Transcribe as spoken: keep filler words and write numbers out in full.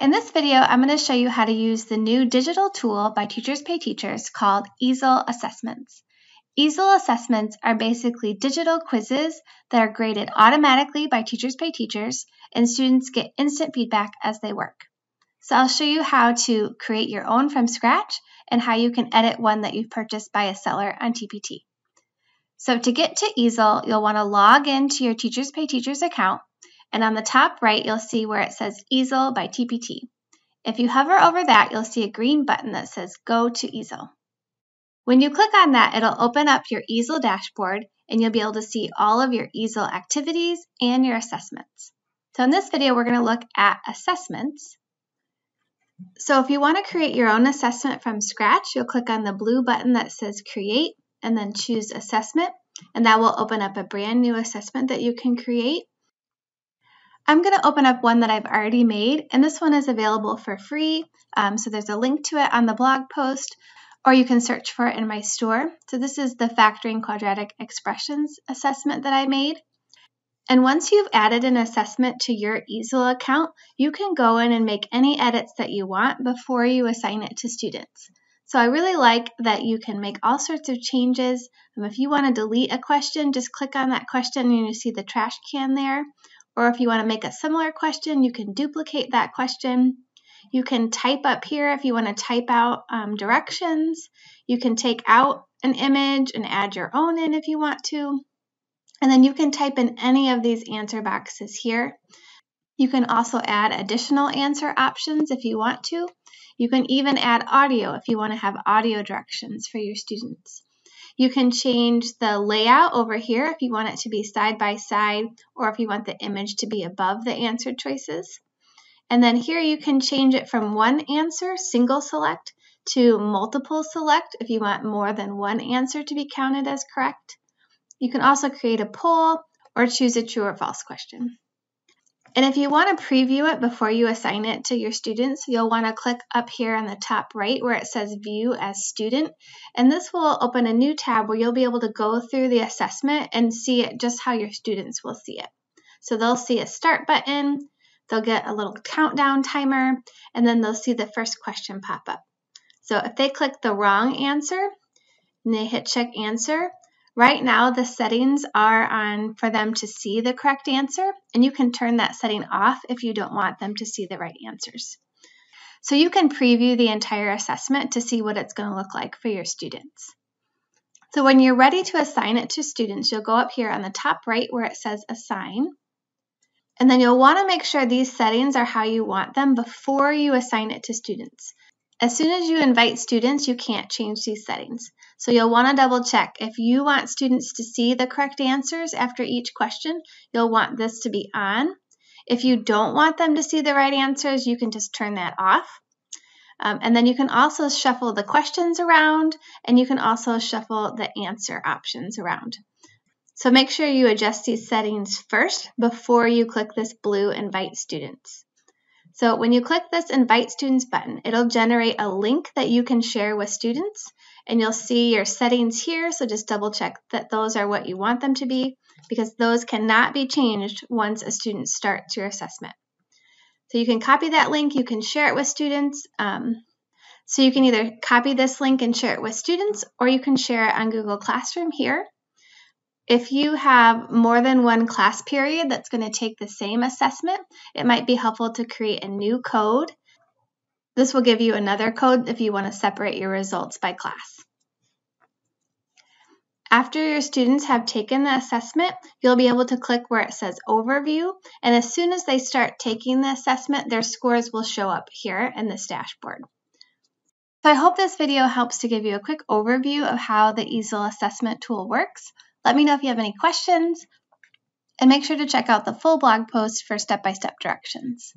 In this video, I'm going to show you how to use the new digital tool by Teachers Pay Teachers called Easel Assessments. Easel Assessments are basically digital quizzes that are graded automatically by Teachers Pay Teachers, and students get instant feedback as they work. So I'll show you how to create your own from scratch and how you can edit one that you've purchased by a seller on T P T. So to get to Easel, you'll want to log into your Teachers Pay Teachers account. And on the top right, you'll see where it says Easel by T P T. If you hover over that, you'll see a green button that says Go to Easel. When you click on that, it'll open up your Easel dashboard, and you'll be able to see all of your Easel activities and your assessments. So in this video, we're going to look at assessments. So if you want to create your own assessment from scratch, you'll click on the blue button that says Create, and then choose Assessment, and that will open up a brand new assessment that you can create. I'm going to open up one that I've already made, and this one is available for free, um, so there's a link to it on the blog post, or you can search for it in my store. So this is the Factoring Quadratic Expressions assessment that I made. And once you've added an assessment to your Easel account, you can go in and make any edits that you want before you assign it to students. So I really like that you can make all sorts of changes. Um, if you want to delete a question, just click on that question and you see the trash can there. Or if you want to make a similar question, you can duplicate that question. You can type up here if you want to type out um, directions. You can take out an image and add your own in if you want to. And then you can type in any of these answer boxes here. You can also add additional answer options if you want to. You can even add audio if you want to have audio directions for your students. You can change the layout over here if you want it to be side by side or if you want the image to be above the answer choices. And then here you can change it from one answer, single select, to multiple select if you want more than one answer to be counted as correct. You can also create a poll or choose a true or false question. And if you want to preview it before you assign it to your students, you'll want to click up here on the top right where it says View as Student. And this will open a new tab where you'll be able to go through the assessment and see it just how your students will see it. So they'll see a start button, they'll get a little countdown timer, and then they'll see the first question pop up. So if they click the wrong answer and they hit check answer, right now, the settings are on for them to see the correct answer, and you can turn that setting off if you don't want them to see the right answers. So you can preview the entire assessment to see what it's going to look like for your students. So when you're ready to assign it to students, you'll go up here on the top right where it says Assign, and then you'll want to make sure these settings are how you want them before you assign it to students. As soon as you invite students, you can't change these settings. So you'll want to double check. If you want students to see the correct answers after each question, you'll want this to be on. If you don't want them to see the right answers, you can just turn that off. Um, and then you can also shuffle the questions around, and you can also shuffle the answer options around. So make sure you adjust these settings first before you click this blue Invite Students. So when you click this Invite Students button, it'll generate a link that you can share with students, and you'll see your settings here, so just double check that those are what you want them to be, because those cannot be changed once a student starts your assessment. So you can copy that link, you can share it with students, um, so you can either copy this link and share it with students, or you can share it on Google Classroom here. If you have more than one class period that's going to take the same assessment, it might be helpful to create a new code. This will give you another code if you want to separate your results by class. After your students have taken the assessment, you'll be able to click where it says Overview, and as soon as they start taking the assessment, their scores will show up here in this dashboard. So I hope this video helps to give you a quick overview of how the Easel Assessment tool works. Let me know if you have any questions, and make sure to check out the full blog post for step-by-step directions.